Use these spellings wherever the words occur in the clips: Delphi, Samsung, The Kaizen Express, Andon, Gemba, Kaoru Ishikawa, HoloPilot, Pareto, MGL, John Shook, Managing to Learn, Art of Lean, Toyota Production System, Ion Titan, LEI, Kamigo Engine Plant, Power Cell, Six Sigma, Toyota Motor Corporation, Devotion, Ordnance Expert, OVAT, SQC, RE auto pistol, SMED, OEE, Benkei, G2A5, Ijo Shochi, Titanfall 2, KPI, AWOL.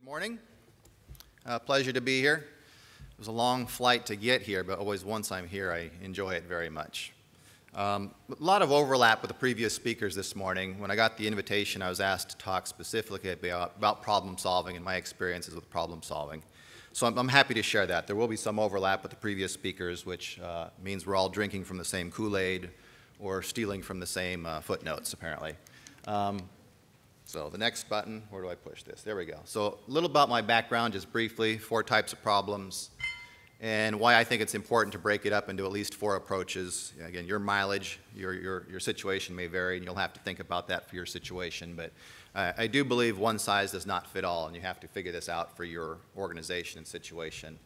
Good morning. Pleasure to be here. It was a long flight to get here, but always once I'm here, I enjoy it very much. A lot of overlap with the previous speakers this morning. When I got the invitation, I was asked to talk specifically about problem solving and my experiences with problem solving. So I'm happy to share that. There will be some overlap with the previous speakers, which means we're all drinking from the same Kool-Aid or stealing from the same footnotes, apparently. So the next button, where do I push this? There we go. So a little about my background, just briefly, 4 types of problems, and why I think it's important to break it up into at least 4 approaches. Again, your mileage, your situation may vary, and you'll have to think about that for your situation, but I do believe one size does not fit all, and you have to figure this out for your organization and situation.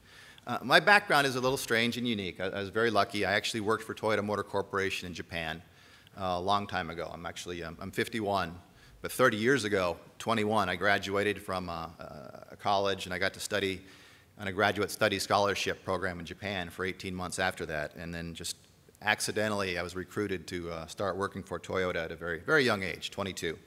My background is a little strange and unique. I was very lucky. I actually worked for Toyota Motor Corporation in Japan a long time ago. I'm actually, I'm 51. But 30 years ago, 21, I graduated from a college, and I got to study on a graduate study scholarship program in Japan for 18 months after that. And then just accidentally, I was recruited to start working for Toyota at a very, very young age, 22.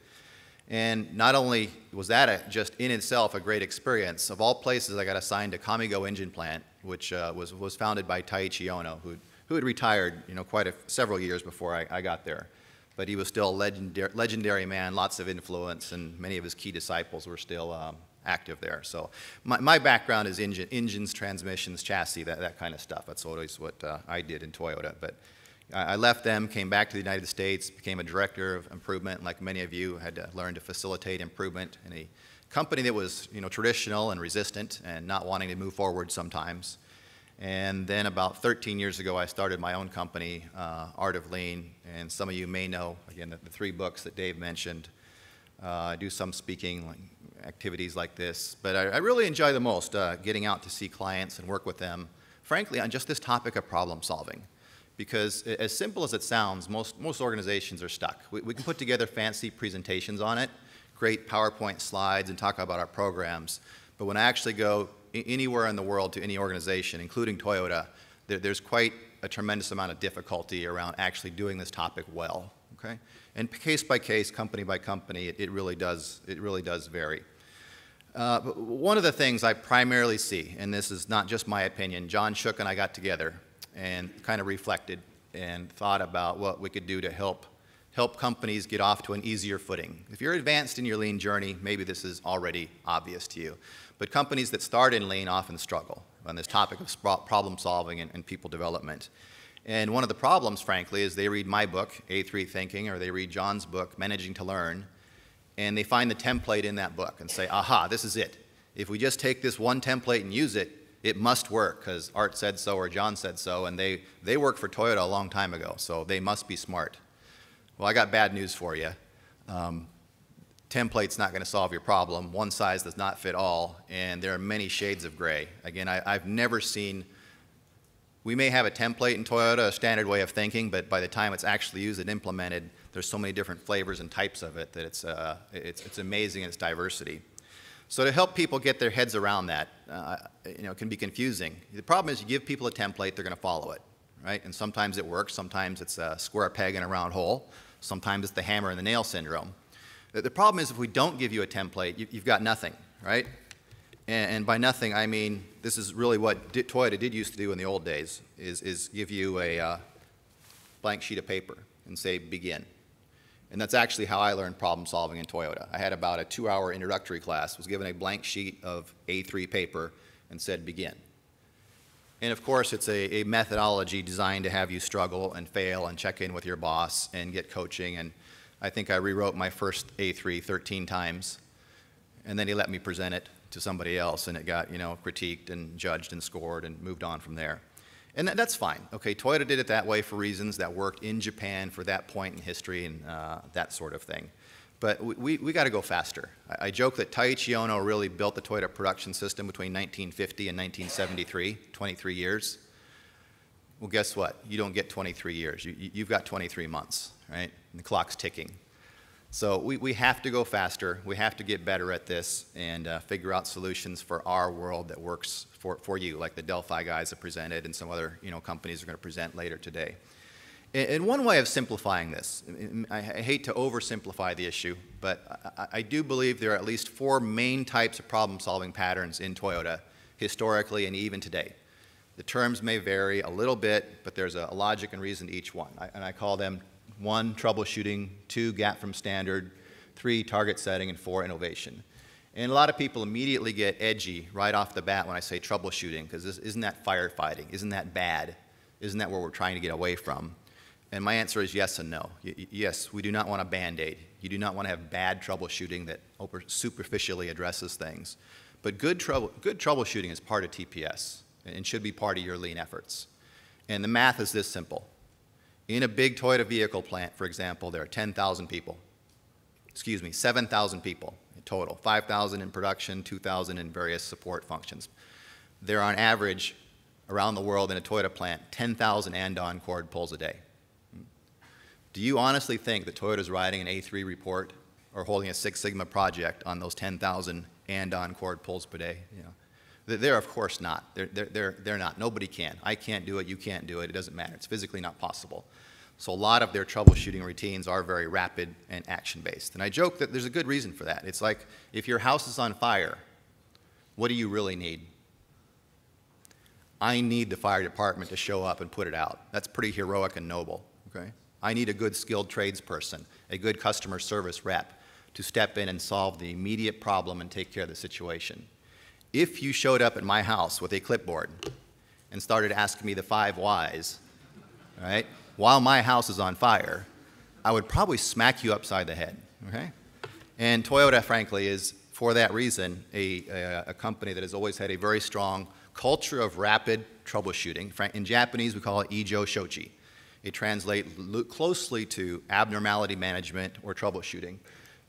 And not only was that just in itself a great experience, of all places, I got assigned to Kamigo Engine Plant, which was founded by Taiichi Ono, who had retired, you know, several years before I got there. But he was still a legendary man, lots of influence, and many of his key disciples were still active there. So my background is engines, transmissions, chassis, that kind of stuff. That's always what I did in Toyota. But I left them, came back to the United States, became a director of improvement, and like many of you, had to learn to facilitate improvement in a company that was, you know, traditional and resistant and not wanting to move forward sometimes. And then about 13 years ago, I started my own company, Art of Lean, and some of you may know, again, the 3 books that Dave mentioned. I do some speaking activities like this, but I really enjoy the most getting out to see clients and work with them, frankly, on just this topic of problem solving. Because as simple as it sounds, most organizations are stuck. We can put together fancy presentations on it, create PowerPoint slides, and talk about our programs, but when I actually go anywhere in the world to any organization, including Toyota, there's quite a tremendous amount of difficulty around actually doing this topic well, okay? And case by case, company by company, it really does vary. But one of the things I primarily see, and this is not just my opinion, John Shook and I got together and kind of reflected and thought about what we could do to help companies get off to an easier footing. If you're advanced in your lean journey, maybe this is already obvious to you. But companies that start in lean often struggle on this topic of problem solving and people development. And one of the problems, frankly, is they read my book, A3 Thinking, or they read John's book, Managing to Learn, and they find the template in that book and say, aha, this is it. If we just take this one template and use it, it must work because Art said so or John said so, and they worked for Toyota a long time ago, so they must be smart. Well, I got bad news for you. Template's not going to solve your problem. One size does not fit all, and there are many shades of gray. Again, I've never seen, we may have a template in Toyota, a standard way of thinking, but by the time it's actually used and implemented, there's so many different flavors and types of it that it's amazing in its diversity. So to help people get their heads around that, you know, it can be confusing. The problem is you give people a template, they're going to follow it, right? And sometimes it works, sometimes it's a square peg in a round hole, sometimes it's the hammer and the nail syndrome. The problem is if we don't give you a template, you've got nothing, right? And by nothing, I mean this is really what Toyota used to do in the old days, is give you a blank sheet of paper and say, begin. And that's actually how I learned problem solving in Toyota. I had about a 2-hour introductory class, was given a blank sheet of A3 paper and said, begin. And of course, it's a methodology designed to have you struggle and fail and check in with your boss and get coaching. And I think I rewrote my first A3 13 times, and then he let me present it to somebody else, and it got, you know, critiqued and judged and scored and moved on from there. And that's fine. Okay, Toyota did it that way for reasons that worked in Japan for that point in history and that sort of thing. But we got to go faster. I joke that Taiichi Ono really built the Toyota Production System between 1950 and 1973, 23 years. Well, guess what? You don't get 23 years. You've got 23 months, right? And the clock's ticking. So we have to go faster. We have to get better at this and figure out solutions for our world that works for you, like the Delphi guys have presented and some other, you know, companies are going to present later today. And one way of simplifying this, I hate to oversimplify the issue, but I do believe there are at least four main types of problem-solving patterns in Toyota, historically and even today. The terms may vary a little bit, but there's a logic and reason to each one. And I call them 1, troubleshooting, 2, gap from standard, 3, target setting, and 4, innovation. And a lot of people immediately get edgy right off the bat when I say troubleshooting, because isn't that firefighting? Isn't that bad? Isn't that what we're trying to get away from? And my answer is yes and no. Yes, we do not want a Band-Aid. You do not want to have bad troubleshooting that superficially addresses things. But good troubleshooting is part of TPS and should be part of your lean efforts. And the math is this simple. In a big Toyota vehicle plant, for example, there are 10,000 people. Excuse me, 7,000 people in total. 5,000 in production, 2,000 in various support functions. There are on average, around the world in a Toyota plant, 10,000 Andon cord pulls a day. Do you honestly think that Toyota's writing an A3 report or holding a Six Sigma project on those 10,000 Andon cord pulls per day? You know, they're of course not. They're not. Nobody can. I can't do it. You can't do it. It doesn't matter. It's physically not possible. So a lot of their troubleshooting routines are very rapid and action-based. And I joke that there's a good reason for that. It's like if your house is on fire, what do you really need? I need the fire department to show up and put it out. That's pretty heroic and noble. Okay? I need a good skilled tradesperson, a good customer service rep to step in and solve the immediate problem and take care of the situation. If you showed up at my house with a clipboard and started asking me the 5 whys, right, while my house is on fire, I would probably smack you upside the head, okay? And Toyota, frankly, is, for that reason, a company that has always had a very strong culture of rapid troubleshooting. In Japanese, we call it Ijo Shochi. It translates closely to abnormality management or troubleshooting.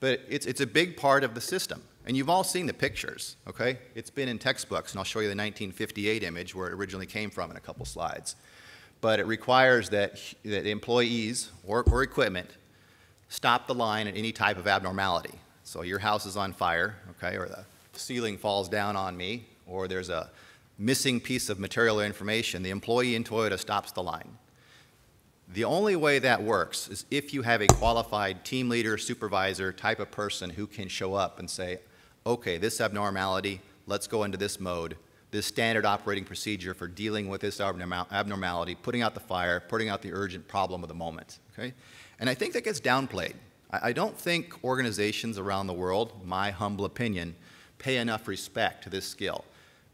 But it's a big part of the system. And you've all seen the pictures, okay? It's been in textbooks, and I'll show you the 1958 image where it originally came from in a couple slides. But it requires that employees or equipment stop the line at any type of abnormality. So your house is on fire, okay, or the ceiling falls down on me, or there's a missing piece of material or information, the employee in Toyota stops the line. The only way that works is if you have a qualified team leader, supervisor type of person who can show up and say, okay, this abnormality, let's go into this mode, this standard operating procedure for dealing with this abnormality, putting out the fire, putting out the urgent problem of the moment, okay? And I think that gets downplayed. I don't think organizations around the world, my humble opinion, pay enough respect to this skill.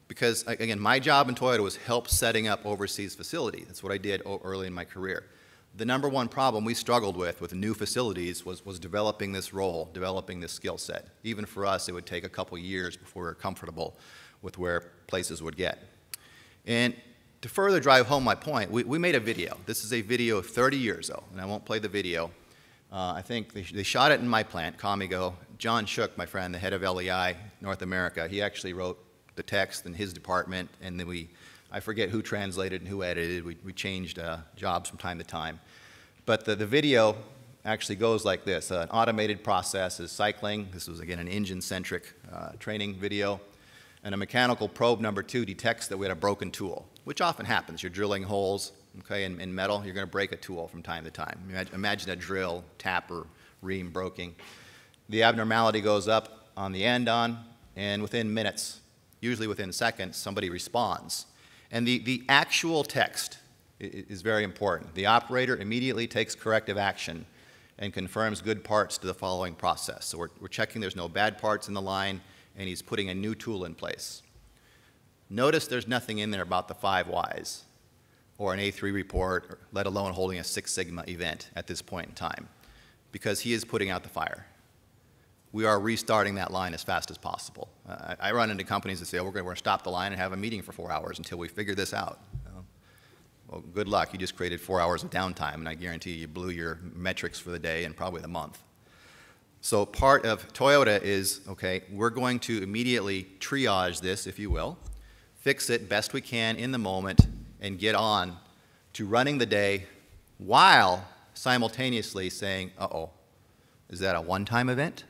Because, again, my job in Toyota was help setting up overseas facilities. That's what I did early in my career. The #1 problem we struggled with new facilities was developing this role, developing this skill set. Even for us, it would take a couple years before we were comfortable with where places would get. And to further drive home my point, we made a video. This is a video of 30 years old, and I won't play the video. I think they shot it in my plant, Kamigo. John Shook, my friend, the head of LEI North America, he actually wrote the text in his department, and then I forget who translated and who edited. We changed jobs from time to time. But the video actually goes like this. An automated process is cycling. This was, again, an engine-centric training video. And a mechanical probe #2 detects that we had a broken tool, which often happens. You're drilling holes, okay, in metal. You're going to break a tool from time to time. Imagine a drill, tapper, ream breaking. The abnormality goes up on the Andon, and within minutes, usually within seconds, somebody responds. And the actual text is very important. The operator immediately takes corrective action and confirms good parts to the following process. So we're checking there's no bad parts in the line, and he's putting a new tool in place. Notice there's nothing in there about the 5 whys or an A3 report, or let alone holding a Six Sigma event at this point in time, because he is putting out the fire. We are restarting that line as fast as possible. I run into companies that say, oh, we're going to stop the line and have a meeting for 4 hours until we figure this out. Well, good luck. You just created 4 hours of downtime, and I guarantee you blew your metrics for the day and probably the month. So part of Toyota is, okay, we're going to immediately triage this, if you will, fix it best we can in the moment, and get on to running the day while simultaneously saying, uh-oh, is that a one-time event?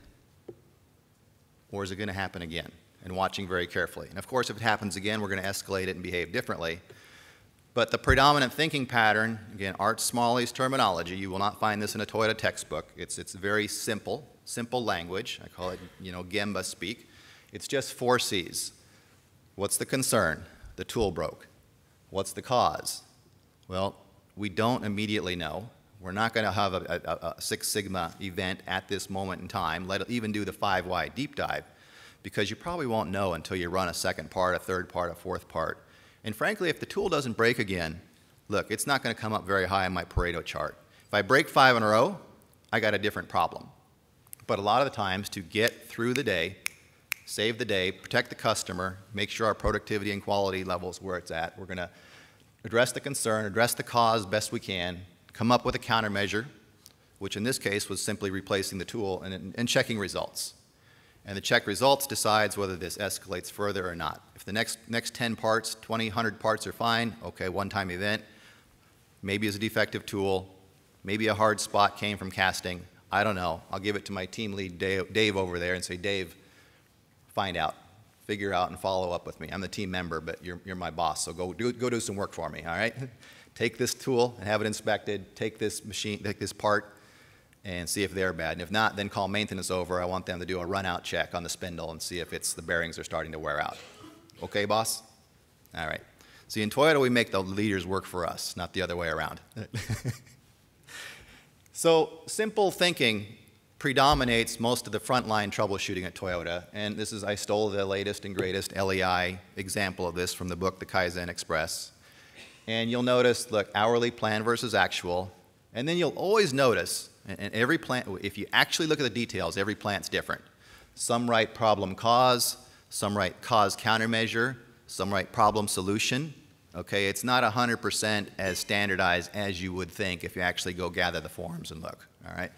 Or is it going to happen again? And watching very carefully. And of course, if it happens again, we're going to escalate it and behave differently. But the predominant thinking pattern, again, Art Smalley's terminology, you will not find this in a Toyota textbook. It's very simple, simple language. I call it, you know, Gemba speak. It's just 4 C's. What's the concern? The tool broke. What's the cause? Well, we don't immediately know. We're not going to have a Six Sigma event at this moment in time, let even do the 5 Why deep dive, because you probably won't know until you run a second part, a third part, a fourth part. And frankly, if the tool doesn't break again, look, it's not going to come up very high in my Pareto chart. If I break 5 in a row, I got a different problem. But a lot of the times, to get through the day, save the day, protect the customer, make sure our productivity and quality level's where it's at, we're going to address the concern, address the cause best we can, come up with a countermeasure, which in this case was simply replacing the tool and checking results. And the check results decides whether this escalates further or not. If the next 10 parts, 20, 100 parts are fine, okay, one-time event, maybe it's a defective tool, maybe a hard spot came from casting, I don't know. I'll give it to my team lead, Dave over there, and say, Dave, find out, figure out, and follow up with me. I'm the team member, but you're my boss, so go do some work for me, all right? Take this tool and have it inspected, take this machine, take this part, and see if they're bad. And if not, then call maintenance over. I want them to do a run-out check on the spindle and see if it's the bearings are starting to wear out. Okay, boss? All right. See, in Toyota, we make the leaders work for us, not the other way around. So simple thinking predominates most of the frontline troubleshooting at Toyota. And this is, I stole the latest and greatest LEI example of this from the book, The Kaizen Express. And you'll notice, look, hourly plan versus actual. And then you'll always notice, and every plant, if you actually look at the details, every plant's different. Some write problem cause, some write cause countermeasure, some write problem solution. Okay, it's not 100% as standardized as you would think if you actually go gather the forms and look, all right?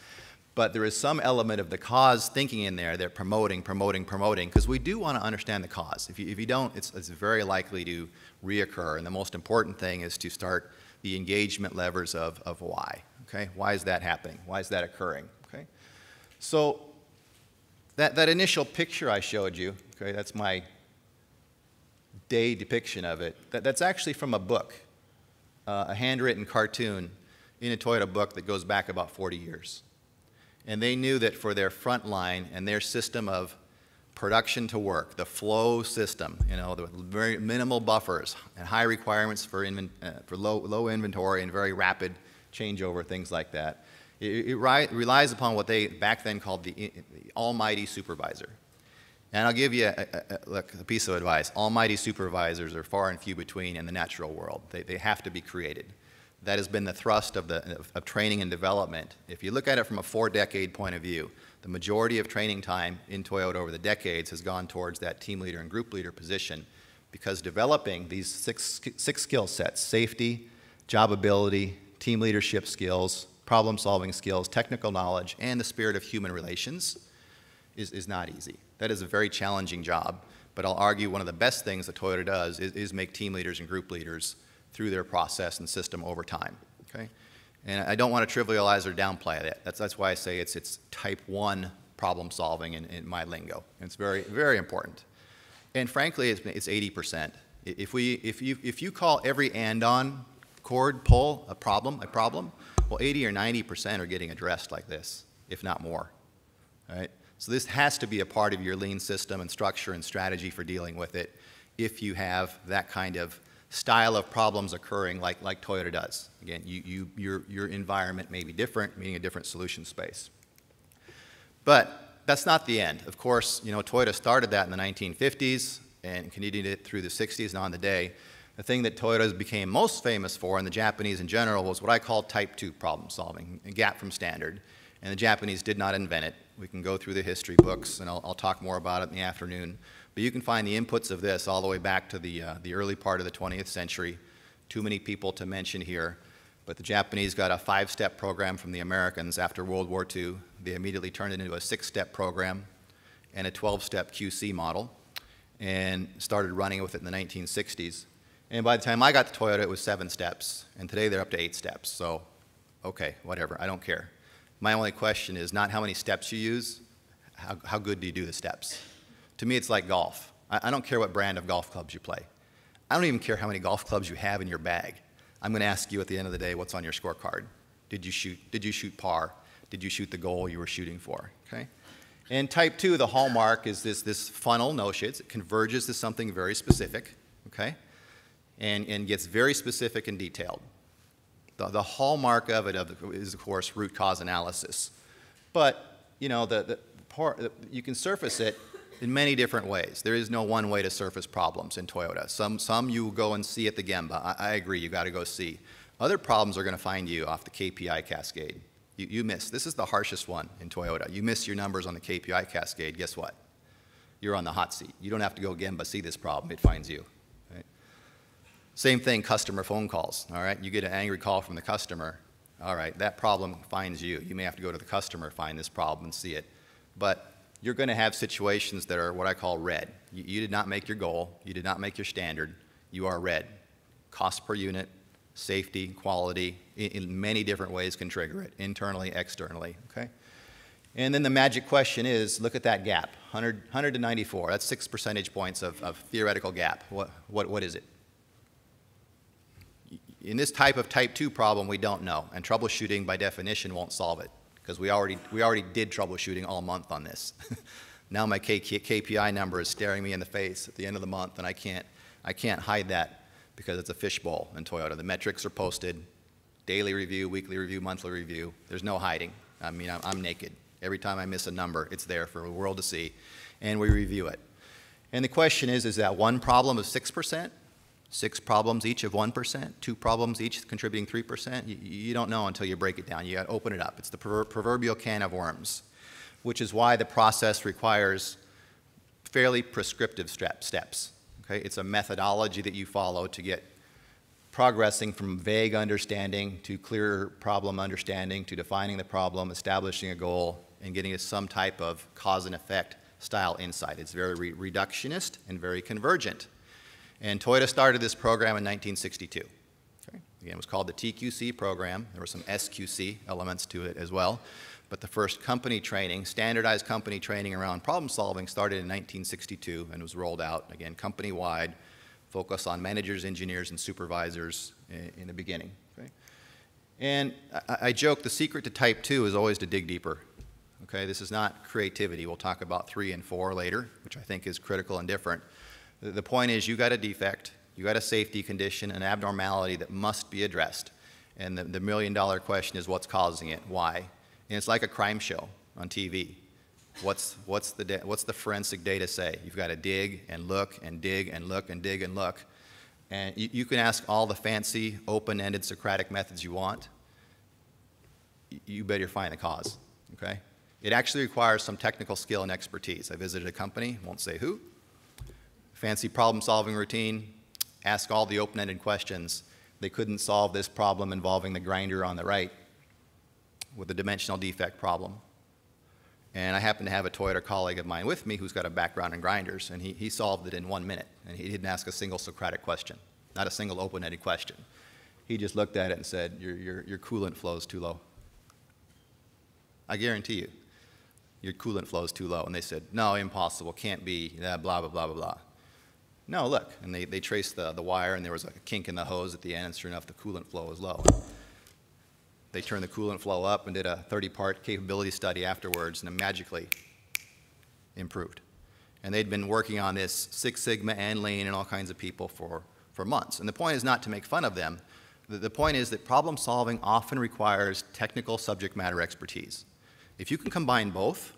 But there is some element of the cause thinking in there. They're promoting, because we do want to understand the cause. If you don't, it's very likely to reoccur. And the most important thing is to start the engagement levers of why. Okay, why is that happening? Why is that occurring? Okay, so that initial picture I showed you, okay, that's my day depiction of it. That's actually from a book, a handwritten cartoon in a Toyota book that goes back about 40 years. And they knew that for their front line and their system of production to work, the flow system, you know, the very minimal buffers and high requirements for low inventory and very rapid changeover, things like that. It relies upon what they back then called the almighty supervisor. And I'll give you a piece of advice. Almighty supervisors are far and few between in the natural world. They have to be created. That has been the thrust of training and development. If you look at it from a 4-decade point of view, the majority of training time in Toyota over the decades has gone towards that team leader and group leader position, because developing these six skill sets, safety, job ability, team leadership skills, problem-solving skills, technical knowledge, and the spirit of human relations is not easy. That is a very challenging job, but I'll argue one of the best things that Toyota does is make team leaders and group leaders through their process and system over time, okay? And I don't want to trivialize or downplay that. That's why I say it's type 1 problem solving in my lingo. And it's very, very important. And frankly, it's 80%. If you call every Andon cord pull a problem, well, 80 or 90% are getting addressed like this, if not more, all right? So this has to be a part of your lean system and structure and strategy for dealing with it if you have that kind of style of problems occurring like Toyota does. Again, your environment may be different, meaning a different solution space. But that's not the end. Of course, you know, Toyota started that in the 1950s and continued it through the 60s and on the day. The thing that Toyota became most famous for, and the Japanese in general, was what I call type 2 problem solving, a gap from standard. And the Japanese did not invent it. We can go through the history books, and I'll talk more about it in the afternoon. But you can find the inputs of this all the way back to the early part of the 20th century. Too many people to mention here. But the Japanese got a 5-step program from the Americans after World War II. They immediately turned it into a 6-step program and a 12-step QC model, and started running with it in the 1960s. And by the time I got to Toyota, it was 7 steps. And today they're up to 8 steps. So, okay, whatever, I don't care. My only question is not how many steps you use, how good do you do the steps? To me, it's like golf. I don't care what brand of golf clubs you play. I don't even care how many golf clubs you have in your bag. I'm going to ask you at the end of the day, what's on your scorecard? Did you shoot par? Did you shoot the goal you were shooting for? Okay? And type 2, the hallmark is this funnel notions. It converges to something very specific, okay? And gets very specific and detailed. The hallmark of it is, of course, root cause analysis. But, you know, you can surface it in many different ways. There is no one way to surface problems in Toyota. Some you go and see at the Gemba. I agree, you gotta go see. Other problems are gonna find you off the KPI cascade. You miss. This is the harshest one in Toyota. You miss your numbers on the KPI cascade, guess what? You're on the hot seat. You don't have to go Gemba see this problem, it finds you. Right? Same thing, customer phone calls, all right? You get an angry call from the customer, all right, that problem finds you. You may have to go to the customer, find this problem, and see it. But you're going to have situations that are what I call red. You did not make your goal. You did not make your standard. You are red. Cost per unit, safety, quality, in many different ways can trigger it, internally, externally, okay? And then the magic question is, look at that gap, 100 to 94. That's 6 percentage points of theoretical gap. What is it? In this type of type 2 problem, we don't know, and troubleshooting by definition won't solve it. Because we already did troubleshooting all month on this. Now my KPI number is staring me in the face at the end of the month, and I can't hide that because it's a fishbowl in Toyota. The metrics are posted, daily review, weekly review, monthly review. There's no hiding. I mean, I'm naked. Every time I miss a number, it's there for the world to see, and we review it. And the question is that one problem of 6%? 6 problems each of 1%, 2 problems each contributing 3%. You don't know until you break it down. You got to open it up. It's the proverbial can of worms, which is why the process requires fairly prescriptive steps. Okay? It's a methodology that you follow to get progressing from vague understanding to clearer problem understanding to defining the problem, establishing a goal, and getting to some type of cause and effect style insight. It's very reductionist and very convergent. And Toyota started this program in 1962. Okay. Again, it was called the TQC program. There were some SQC elements to it as well. But the first company training, standardized company training around problem solving started in 1962 and was rolled out, again, company-wide, focus on managers, engineers, and supervisors in the beginning. Okay. And I joke the secret to type 2 is always to dig deeper. Okay, this is not creativity. We'll talk about 3 and 4 later, which I think is critical and different. The point is you got a defect, you got a safety condition, an abnormality that must be addressed. And the million-dollar question is what's causing it, why? And it's like a crime show on TV. What's the forensic data say? You've got to dig and look and dig and look and dig and look. And you can ask all the fancy, open-ended Socratic methods you want. You better find the cause, okay? It actually requires some technical skill and expertise. I visited a company, won't say who. Fancy problem-solving routine, ask all the open-ended questions. They couldn't solve this problem involving the grinder on the right with a dimensional defect problem. And I happen to have a Toyota colleague of mine with me who's got a background in grinders, and he solved it in 1 minute, and he didn't ask a single Socratic question, not a single open-ended question. He just looked at it and said, your coolant flow's too low. I guarantee you, your coolant flow's too low. And they said, no, impossible, can't be, blah, blah, blah, blah, blah. No, look, and they traced the wire, and there was a kink in the hose at the end, and sure enough, the coolant flow was low. They turned the coolant flow up and did a 30-part capability study afterwards, and it magically improved. And they'd been working on this Six Sigma and Lean and all kinds of people for months. And the point is not to make fun of them. The point is that problem solving often requires technical subject matter expertise. If you can combine both,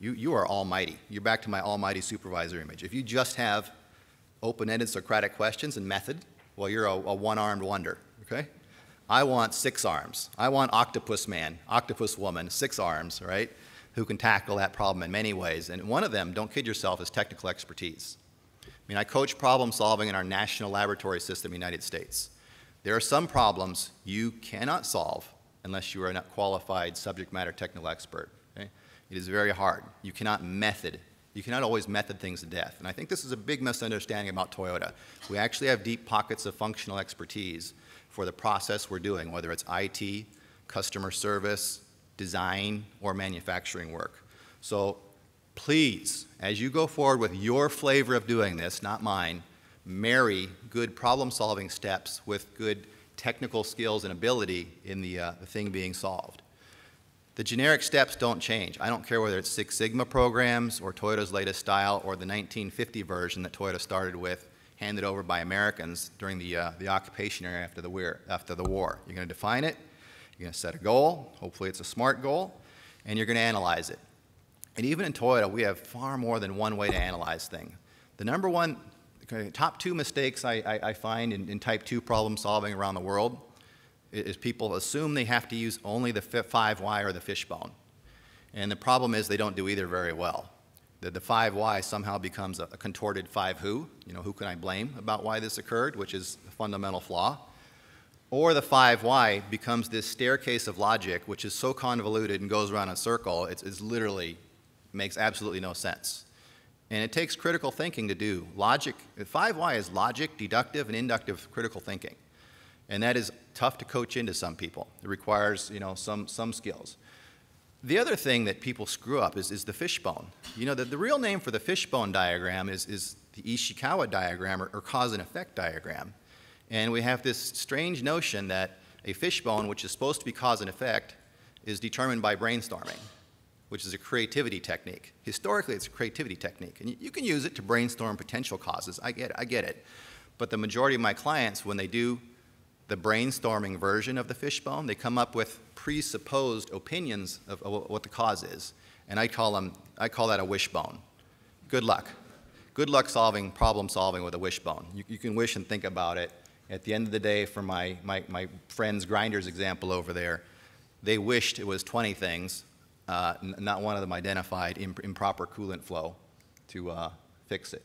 you are almighty. You're back to my almighty supervisor image. If you just have open-ended Socratic questions and method, well, you're a one-armed wonder, okay? I want 6 arms. I want octopus man, octopus woman, 6 arms, right, who can tackle that problem in many ways. And one of them, don't kid yourself, is technical expertise. I mean, I coach problem solving in our national laboratory system in the United States. There are some problems you cannot solve unless you are a qualified subject matter technical expert, okay? It is very hard. You cannot method. You cannot always method things to death. And I think this is a big misunderstanding about Toyota. We actually have deep pockets of functional expertise for the process we're doing, whether it's IT, customer service, design, or manufacturing work. So please, as you go forward with your flavor of doing this, not mine, marry good problem-solving steps with good technical skills and ability in the thing being solved. The generic steps don't change. I don't care whether it's Six Sigma programs or Toyota's latest style or the 1950 version that Toyota started with, handed over by Americans during the occupation era after the war. You're going to define it, you're going to set a goal, hopefully it's a smart goal, and you're going to analyze it. And even in Toyota, we have far more than one way to analyze things. The number one, top two mistakes I find in type 2 problem solving around the world is people assume they have to use only the 5Y or the fishbone. And the problem is they don't do either very well. The 5Y somehow becomes a contorted 5 who, you know, who can I blame about why this occurred, which is a fundamental flaw. Or the 5Y becomes this staircase of logic, which is so convoluted and goes around in a circle, it's literally makes absolutely no sense. And it takes critical thinking to do logic. 5Y is logic, deductive, and inductive critical thinking. And that is tough to coach into some people. It requires, you know, some skills. The other thing that people screw up is the fishbone. You know, the real name for the fishbone diagram is the Ishikawa diagram or cause and effect diagram. And we have this strange notion that a fishbone, which is supposed to be cause and effect, is determined by brainstorming, which is a creativity technique. Historically, it's a creativity technique. And you can use it to brainstorm potential causes. I get it. But the majority of my clients, when they do the brainstorming version of the fishbone, they come up with presupposed opinions of what the cause is. And I call that a wishbone. Good luck. Good luck problem solving with a wishbone. You can wish and think about it. At the end of the day, for my friend's grinders example over there, they wished it was 20 things. Not one of them identified improper coolant flow to fix it.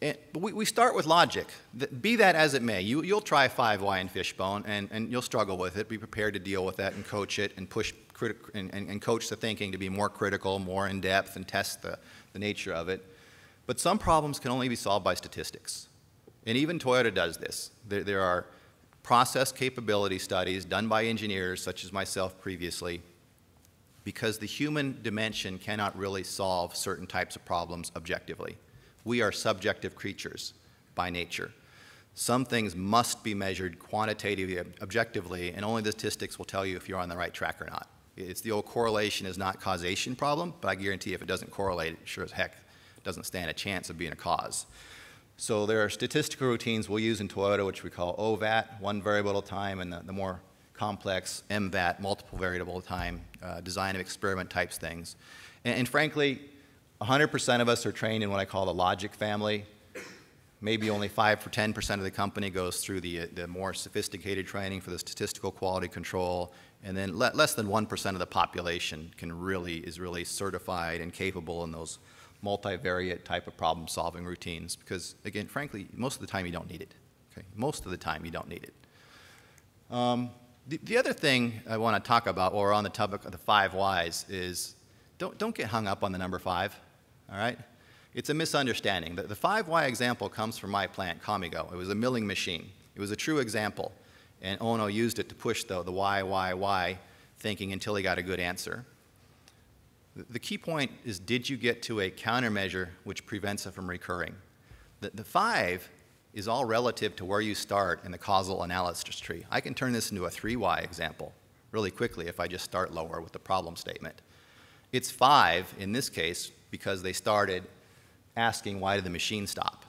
But we start with logic. Be that as it may, you'll try 5Y and fishbone, and you'll struggle with it. Be prepared to deal with that and coach it and push and coach the thinking to be more critical, more in-depth, and test the nature of it. But some problems can only be solved by statistics. And even Toyota does this. There are process capability studies done by engineers, such as myself previously, because the human dimension cannot really solve certain types of problems objectively. We are subjective creatures by nature. Some things must be measured quantitatively, objectively, and only the statistics will tell you if you're on the right track or not. It's the old correlation is not causation problem, but I guarantee if it doesn't correlate, it sure as heck doesn't stand a chance of being a cause. So there are statistical routines we'll use in Toyota, which we call OVAT, one variable at a time, and the more complex MVAT, multiple variable time, design of experiment types things. And frankly, 100% of us are trained in what I call the logic family. Maybe only 5 or 10% of the company goes through the more sophisticated training for the statistical quality control, and then less than 1% of the population is really certified and capable in those multivariate type of problem solving routines because, again, frankly, most of the time you don't need it. Okay? Most of the time you don't need it. The other thing I want to talk about while we're on the topic of the 5 Ys is don't get hung up on the number 5, all right? It's a misunderstanding. The 5Y example comes from my plant, Kamigo. It was a milling machine. It was a true example, and Ono used it to push the why thinking until he got a good answer. The key point is, did you get to a countermeasure which prevents it from recurring? The 5 is all relative to where you start in the causal analysis tree. I can turn this into a 3Y example really quickly if I just start lower with the problem statement. It's 5 in this case because they started asking why did the machine stop.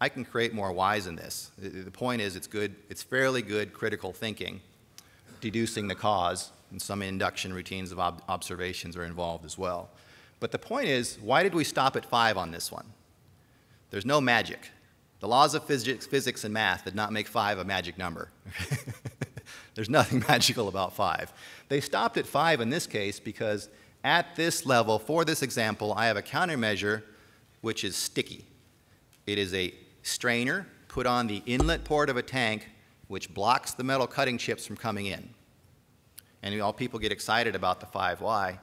I can create more Ys in this. The point is it's good, it's fairly good critical thinking, deducing the cause, and some induction routines of observations are involved as well. But the point is, why did we stop at 5 on this one? There's no magic. The laws of physics and math did not make 5 a magic number. There's nothing magical about 5. They stopped at 5 in this case because at this level, for this example, I have a countermeasure which is sticky. It is a strainer put on the inlet port of a tank which blocks the metal cutting chips from coming in. And all people get excited about the 5Y.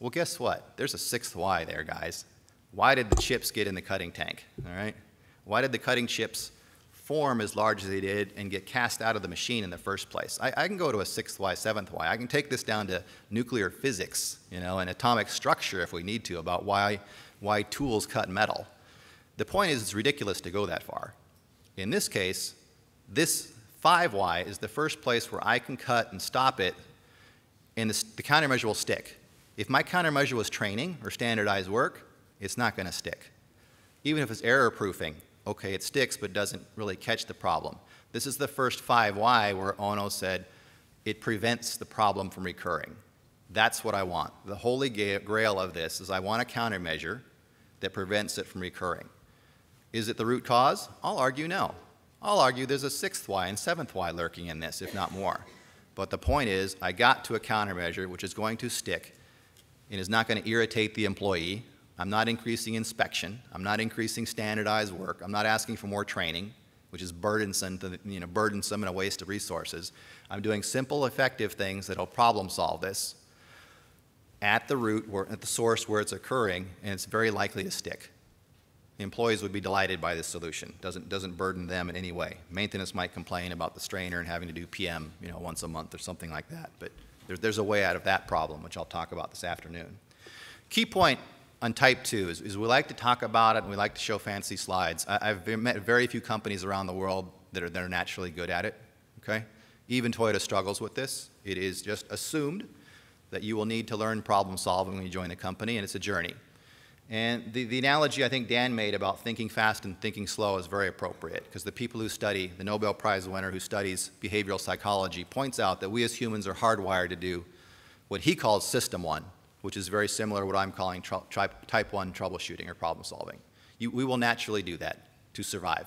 Well, guess what? There's a 6th Y there, guys. Why did the chips get in the cutting tank? All right? Why did the cutting chips form as large as they did and get cast out of the machine in the first place? I can go to a 6th Y, 7th Y. I can take this down to nuclear physics, you know, and atomic structure if we need to about why tools cut metal. The point is it's ridiculous to go that far. In this case, this 5Y is the first place where I can cut and stop it, and the countermeasure will stick. If my countermeasure was training or standardized work, it's not going to stick. Even if it's error proofing, okay, it sticks but doesn't really catch the problem. This is the first 5Y where Ono said it prevents the problem from recurring. That's what I want. The holy grail of this is I want a countermeasure that prevents it from recurring. Is it the root cause? I'll argue no. I'll argue there's a 6th Y and 7th Y lurking in this, if not more. But the point is, I got to a countermeasure which is going to stick and is not going to irritate the employee. I'm not increasing inspection. I'm not increasing standardized work. I'm not asking for more training, which is burdensome, burdensome and a waste of resources. I'm doing simple, effective things that will problem solve this at the root, or at the source where it's occurring, and it's very likely to stick. Employees would be delighted by this solution. Doesn't burden them in any way. Maintenance might complain about the strainer and having to do PM, once a month or something like that. But there's a way out of that problem, which I'll talk about this afternoon. Key point on type 2 is we like to talk about it and we like to show fancy slides. I've met very few companies around the world that are naturally good at it. Okay? Even Toyota struggles with this. It is just assumed that you will need to learn problem solving when you join the company, and it's a journey. And the analogy I think Dan made about thinking fast and thinking slow is very appropriate, because the people who study, the Nobel Prize winner who studies behavioral psychology, points out that we as humans are hardwired to do what he calls system 1, which is very similar to what I'm calling type 1 troubleshooting or problem solving. We will naturally do that to survive,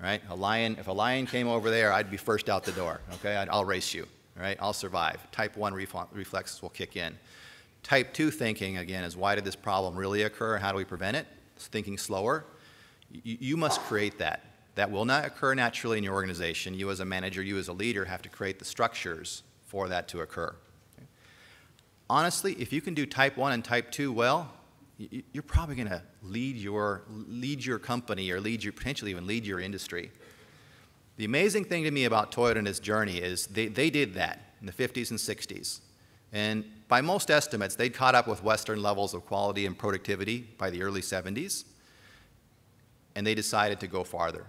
right? If a lion came over there, I'd be first out the door, okay? I'll race you, right? I'll survive. Type 1 reflexes will kick in. Type 2 thinking, again, is why did this problem really occur? How do we prevent it? It's thinking slower. You must create that. That will not occur naturally in your organization. You as a manager, you as a leader have to create the structures for that to occur. Okay. Honestly, if you can do type 1 and type 2 well, you're probably going to lead your company or potentially even lead your industry. The amazing thing to me about Toyota and its journey is they did that in the 50s and 60s. And by most estimates, they'd caught up with Western levels of quality and productivity by the early 70s, and they decided to go farther.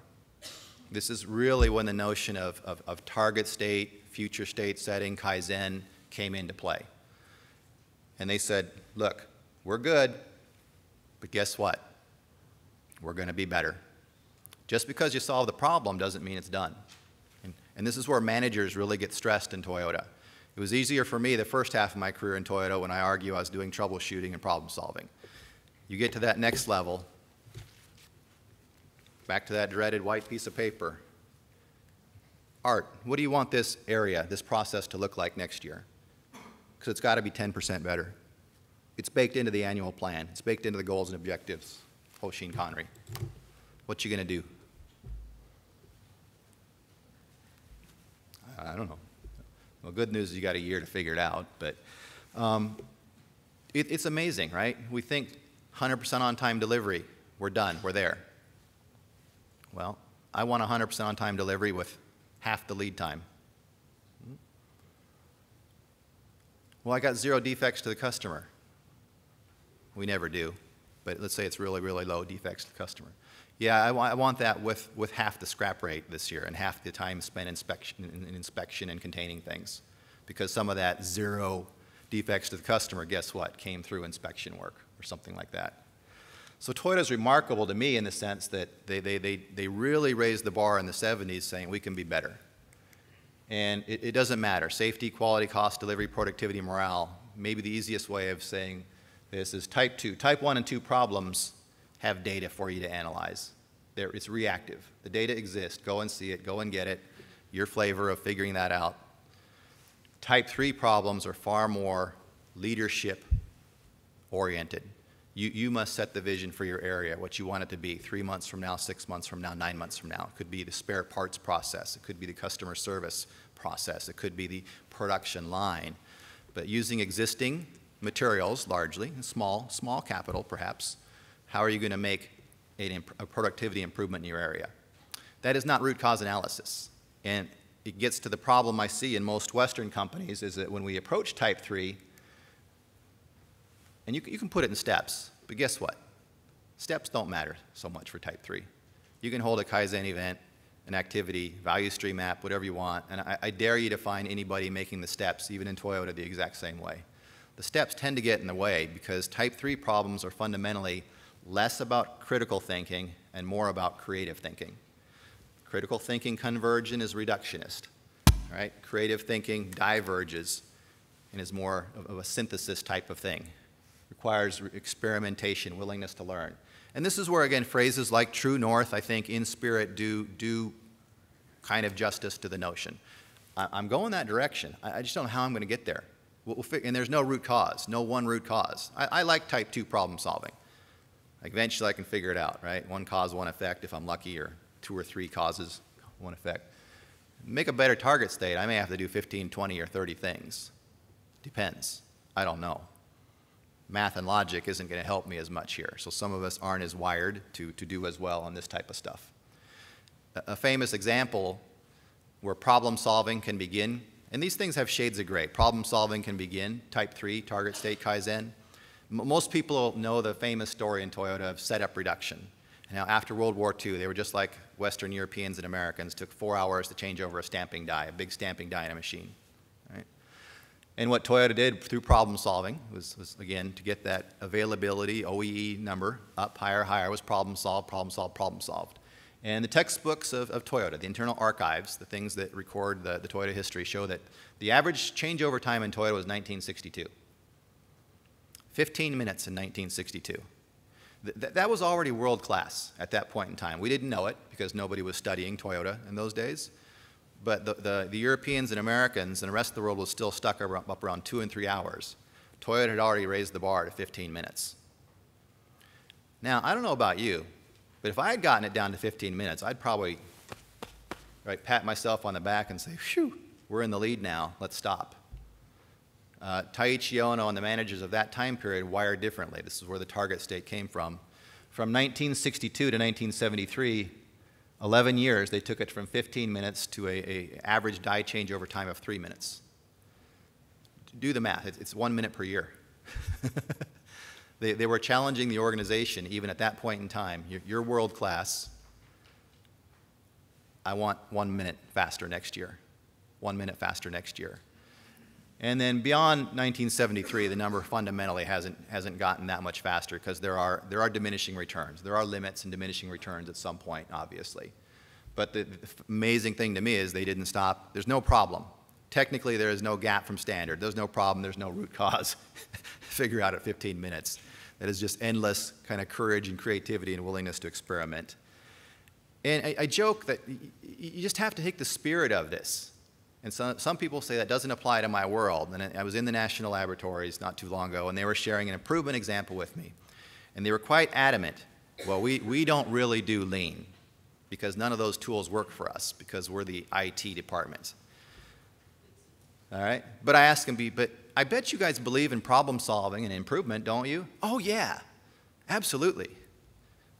This is really when the notion of target state, future state setting, Kaizen came into play. And they said, look, we're good, but guess what? We're going to be better. Just because you solve the problem doesn't mean it's done. And this is where managers really get stressed in Toyota. It was easier for me the first half of my career in Toyota when I argue I was doing troubleshooting and problem solving. You get to that next level, back to that dreaded white piece of paper. Art, what do you want this area, this process to look like next year? Because it's got to be 10% better. It's baked into the annual plan. It's baked into the goals and objectives. Hoshin Kanri, what you going to do? I don't know. Well, good news is you got a year to figure it out, but it's amazing, right? We think 100% on-time delivery, we're done, we're there. Well, I want 100% on-time delivery with half the lead time. Well, I got 0 defects to the customer. We never do, but let's say it's really, really low defects to the customer. Yeah, I want that with half the scrap rate this year and half the time spent in inspection and containing things, because some of that 0 defects to the customer, guess what, came through inspection work or something like that. So Toyota's remarkable to me in the sense that they really raised the bar in the 70s saying we can be better. And it doesn't matter, safety, quality, cost, delivery, productivity, morale. Maybe the easiest way of saying this is type 2. Type 1 and 2 problems have data for you to analyze. It's reactive. The data exists. Go and see it. Go and get it. Your flavor of figuring that out. Type 3 problems are far more leadership-oriented. You must set the vision for your area, what you want it to be 3 months from now, 6 months from now, 9 months from now. It could be the spare parts process. It could be the customer service process. It could be the production line. But using existing materials, largely, small capital, perhaps, how are you going to make a productivity improvement in your area? That is not root cause analysis. And it gets to the problem I see in most Western companies is that when we approach type 3, and you can put it in steps, but guess what? Steps don't matter so much for type 3. You can hold a Kaizen event an activity, value stream map, whatever you want, and I dare you to find anybody making the steps, even in Toyota, the exact same way. The steps tend to get in the way because type 3 problems are fundamentally less about critical thinking and more about creative thinking. Critical thinking convergent is reductionist, right? Creative thinking diverges and is more of a synthesis type of thing. Requires experimentation, willingness to learn. And this is where, again, phrases like true north, I think, in spirit do kind of justice to the notion. I'm going that direction. I just don't know how I'm going to get there. And there's no root cause, no one root cause. I like type 2 problem solving. Eventually I can figure it out, right? One cause, one effect if I'm lucky, or 2 or 3 causes, one effect. Make a better target state, I may have to do 15, 20, or 30 things. Depends. I don't know. Math and logic isn't going to help me as much here. So some of us aren't as wired to do as well on this type of stuff. A famous example where problem solving can begin, and these things have shades of gray. Problem solving can begin, type 3, target state Kaizen. Most people know the famous story in Toyota of setup reduction. Now, after World War II, they were just like Western Europeans and Americans. It took 4 hours to change over a stamping die, a big stamping die in a machine. Right? And what Toyota did through problem solving was, again, to get that availability, OEE number up higher, higher, was problem solved, problem solved, problem solved. And the textbooks of Toyota, the internal archives, the things that record the Toyota history, show that the average changeover time in Toyota was 1962. 15 minutes in 1962. That was already world class at that point in time. We didn't know it because nobody was studying Toyota in those days. But the Europeans and Americans and the rest of the world was still stuck up around 2 and 3 hours. Toyota had already raised the bar to 15 minutes. Now, I don't know about you, but if I had gotten it down to 15 minutes, I'd probably pat myself on the back and say, phew, we're in the lead now, let's stop. Taiichi Ono and the managers of that time period wired differently. This is where the target state came from. From 1962 to 1973, 11 years, they took it from 15 minutes to an average die changeover time of 3 minutes. Do the math. It's 1 minute per year. They were challenging the organization even at that point in time. You're world class. I want 1 minute faster next year. 1 minute faster next year. And then beyond 1973, the number fundamentally hasn't gotten that much faster because there are diminishing returns. There are limits and diminishing returns at some point, obviously. But the amazing thing to me is they didn't stop. There's no problem. Technically, there is no gap from standard. There's no problem. There's no root cause. Figure out at 15 minutes. That is just endless kind of courage and creativity and willingness to experiment. And I joke that you just have to take the spirit of this. And some people say that doesn't apply to my world. And I was in the National Laboratories not too long ago, and they were sharing an improvement example with me. And they were quite adamant, well, we don't really do lean because none of those tools work for us because we're the IT department. All right? But I asked them, but I bet you guys believe in problem solving and improvement, don't you? Oh, yeah, absolutely.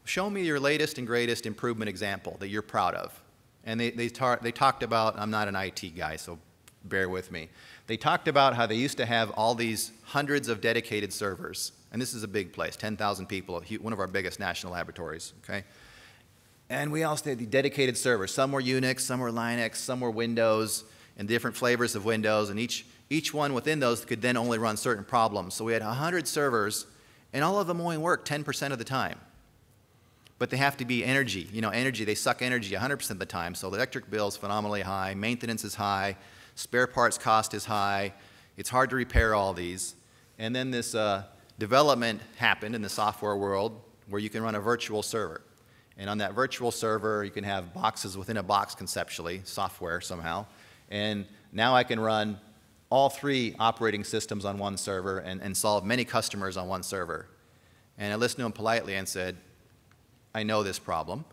Show me your latest and greatest improvement example that you're proud of. And they talked about, I'm not an IT guy, so bear with me. They talked about how they used to have all these hundreds of dedicated servers. And this is a big place, 10,000 people, one of our biggest national laboratories, okay? And we all stayed at the dedicated servers. Some were Unix, some were Linux, some were Windows, and different flavors of Windows. And each one within those could then only run certain problems. So we had 100 servers, and all of them only worked 10% of the time. But they have to be energy, you know, energy, they suck energy 100% of the time. So the electric bill is phenomenally high, maintenance is high, spare parts cost is high, it's hard to repair all these. And then this development happened in the software world where you can run a virtual server. And on that virtual server, you can have boxes within a box conceptually, software somehow. And now I can run all 3 operating systems on one server and solve many customers on one server. And I listened to him politely and said, I know this problem.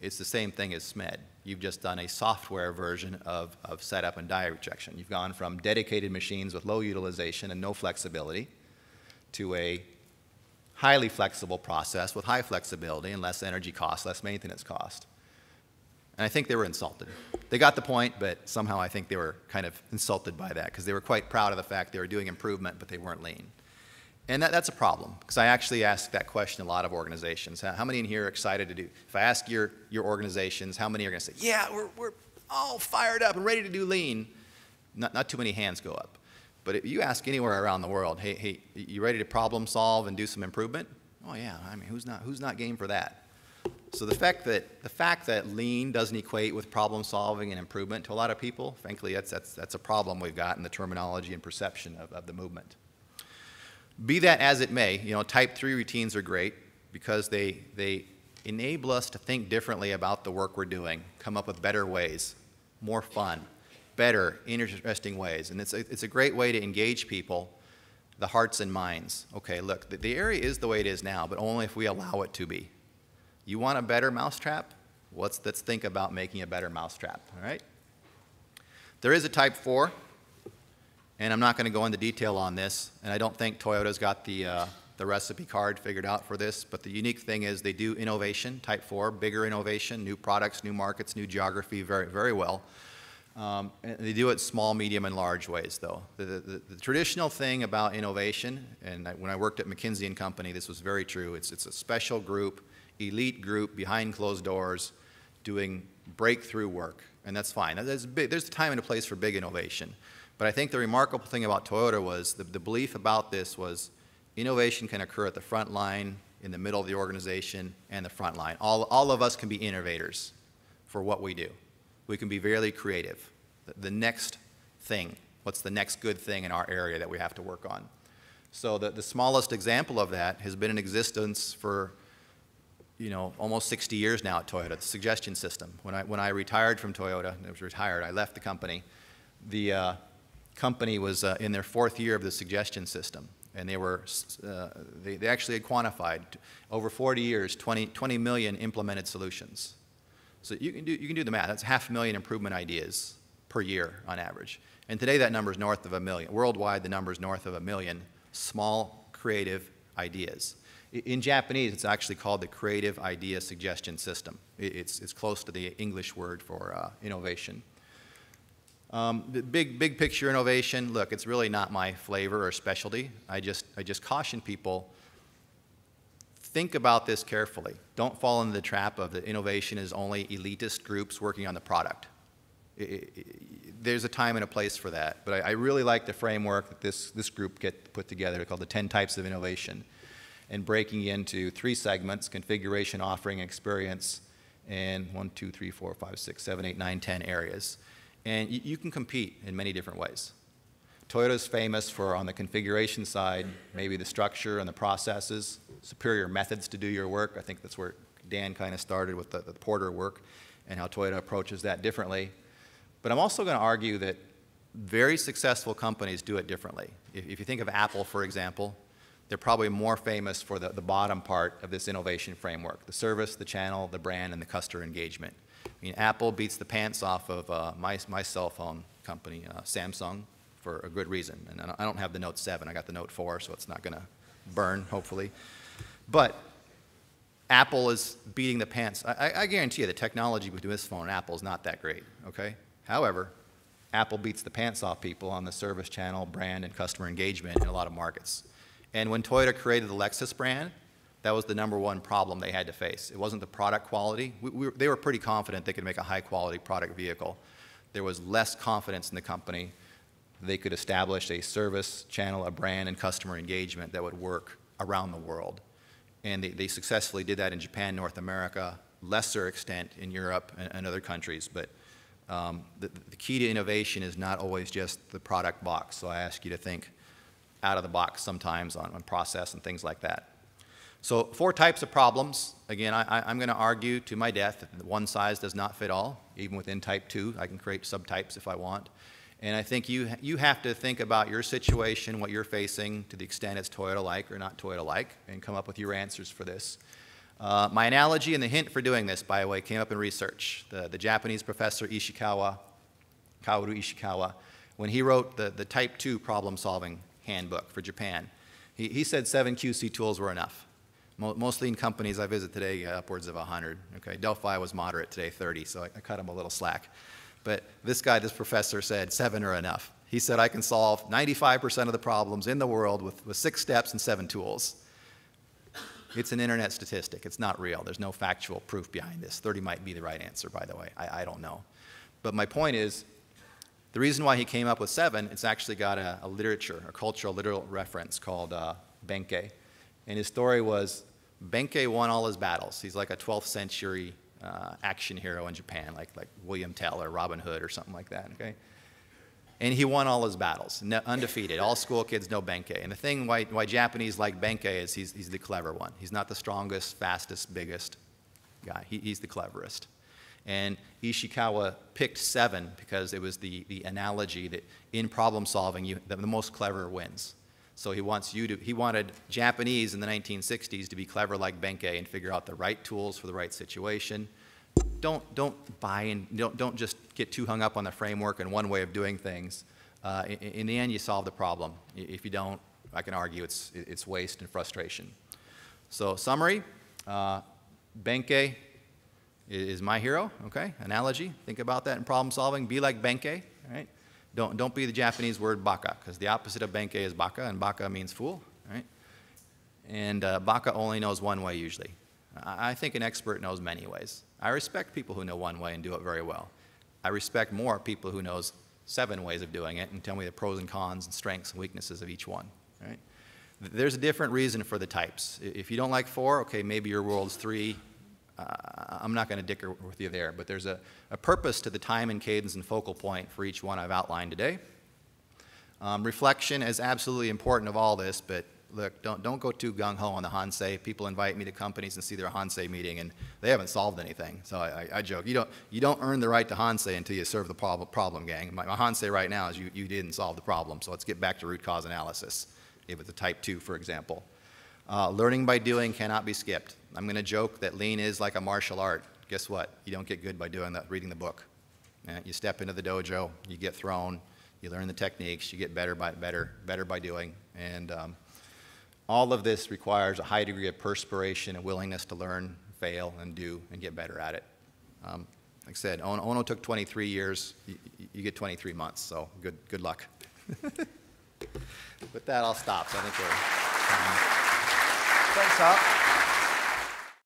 It's the same thing as SMED. You've just done a software version of setup and die rejection. You've gone from dedicated machines with low utilization and no flexibility to a highly flexible process with high flexibility and less energy cost, less maintenance cost. And I think they were insulted. They got the point, but somehow I think they were kind of insulted by that because they were quite proud of the fact they were doing improvement, but they weren't lean. And that's a problem, because I actually ask that question a lot of organizations. How many in here are excited to do? If I ask your organizations, how many are going to say, yeah, we're all fired up and ready to do lean? Not too many hands go up. But if you ask anywhere around the world, hey, you ready to problem solve and do some improvement? Oh yeah, I mean, who's not game for that? So the fact that lean doesn't equate with problem solving and improvement to a lot of people, frankly, that's a problem we've got in the terminology and perception of the movement. Be that as it may, you know, type 3 routines are great because they enable us to think differently about the work we're doing, come up with better ways, more fun, better, interesting ways. And it's a great way to engage people, the hearts and minds. Okay, look, the area is the way it is now, but only if we allow it to be. You want a better mousetrap? Let's think about making a better mousetrap, all right? There is a type 4. And I'm not going to go into detail on this, and I don't think Toyota's got the recipe card figured out for this, but the unique thing is they do innovation, type 4, bigger innovation, new products, new markets, new geography, very, very well. And they do it small, medium, and large ways, though. The traditional thing about innovation, and when I worked at McKinsey & Company, this was very true. It's a special group, elite group, behind closed doors, doing breakthrough work, and that's fine. There's a time and a place for big innovation. But I think the remarkable thing about Toyota was the belief about this was innovation can occur at the front line, in the middle of the organization, and the front line. All of us can be innovators for what we do. We can be very creative. The next thing, what's the next good thing in our area that we have to work on? So the smallest example of that has been in existence for, you know, almost 60 years now at Toyota, the suggestion system. When I retired from Toyota, I was retired, I left the company, the company was in their 4th year of the suggestion system, and they were they actually had quantified over 40 years 20 million implemented solutions. So you can do the math. That's 500,000 improvement ideas per year on average. And today that number is north of 1 million. Worldwide the number is north of 1 million small creative ideas. In Japanese it's actually called the creative idea suggestion system. It's close to the English word for innovation. The big picture innovation, look, it's really not my flavor or specialty. I just caution people, think about this carefully. Don't fall into the trap of the innovation is only elitist groups working on the product. There's a time and a place for that, but I really like the framework that this group put together called the 10 types of innovation, and breaking into 3 segments: configuration, offering, experience, and 1, 2, 3, 4, 5, 6, 7, 8, 9, 10 areas. And you can compete in many different ways. Toyota's famous for, on the configuration side, maybe the structure and the processes, superior methods to do your work. I think that's where Dan kind of started with the Porter work and how Toyota approaches that differently. But I'm also going to argue that very successful companies do it differently. If you think of Apple, for example, they're probably more famous for the bottom part of this innovation framework: the service, the channel, the brand, and the customer engagement. I mean, Apple beats the pants off of my cell phone company, Samsung, for a good reason. And I don't have the Note 7. I got the Note 4, so it's not going to burn, hopefully. But Apple is beating the pants. I guarantee you the technology between this phone and Apple is not that great, okay? However, Apple beats the pants off people on the service, channel, brand, and customer engagement in a lot of markets. And when Toyota created the Lexus brand, that was the #1 problem they had to face. It wasn't the product quality. They were pretty confident they could make a high-quality product vehicle. There was less confidence in the company. They could establish a service, channel, a brand, and customer engagement that would work around the world. And they successfully did that in Japan, North America, lesser extent in Europe and other countries. But the key to innovation is not always just the product box. So I ask you to think out of the box sometimes on process and things like that. So 4 types of problems. Again, I'm going to argue to my death that one size does not fit all. Even within type 2, I can create subtypes if I want. And I think you have to think about your situation, what you're facing, to the extent it's Toyota-like or not Toyota-like, and come up with your answers for this. My analogy and the hint for doing this, by the way, came up in research. The Japanese professor Ishikawa, Kaoru Ishikawa, when he wrote the type 2 problem-solving handbook for Japan, he said 7 QC tools were enough. Mostly in companies I visit today, upwards of 100. Okay, Delphi was moderate today, 30, so I cut him a little slack. But this professor said 7 are enough. He said, I can solve 95% of the problems in the world with 6 steps and 7 tools. It's an internet statistic. It's not real. There's no factual proof behind this. 30 might be the right answer, by the way. I don't know. But my point is, the reason why he came up with 7, it's actually got a literature, a cultural literal reference called Benkei. And his story was, Benkei won all his battles. He's like a 12th century action hero in Japan, like William Tell or Robin Hood or something like that, okay? And he won all his battles, undefeated. All school kids know Benkei. And the thing why Japanese like Benkei is he's the clever one. He's not the strongest, fastest, biggest guy. He's the cleverest. And Ishikawa picked 7 because it was the analogy that in problem solving, the most clever wins. So he wanted Japanese in the 1960s to be clever like Benkei and figure out the right tools for the right situation. Don't buy and don't just get too hung up on the framework and one way of doing things. In the end, you solve the problem. If you don't, I can argue it's waste and frustration. So summary, Benkei is my hero, okay? Analogy, think about that in problem solving. Be like Benkei, all right? Don't be the Japanese word baka, because the opposite of Benkei is baka, and baka means fool, right? And baka only knows one way usually. I think an expert knows many ways. I respect people who know one way and do it very well. I respect more people who knows 7 ways of doing it and tell me the pros and cons and strengths and weaknesses of each one, right? There's a different reason for the types. If you don't like 4, okay, maybe your world's 3. I'm not going to dicker with you there, but there's a purpose to the time and cadence and focal point for each one I've outlined today. Reflection is absolutely important of all this, but look, don't go too gung-ho on the Hansei. People invite me to companies and see their Hansei meeting, and they haven't solved anything. So I joke, you don't earn the right to Hansei until you serve the problem, gang. My Hansei right now is you didn't solve the problem, so let's get back to root cause analysis, if it's a type 2, for example. Learning by doing cannot be skipped. I'm going to joke that Lean is like a martial art. Guess what? You don't get good by doing that, reading the book. You step into the dojo, you get thrown, you learn the techniques, you get better by doing. And all of this requires a high degree of perspiration and willingness to learn, fail, and do, and get better at it. Like I said, Ono took 23 years. You get 23 months, so good luck. With that, I'll stop. So I think we're... Thanks, Hop.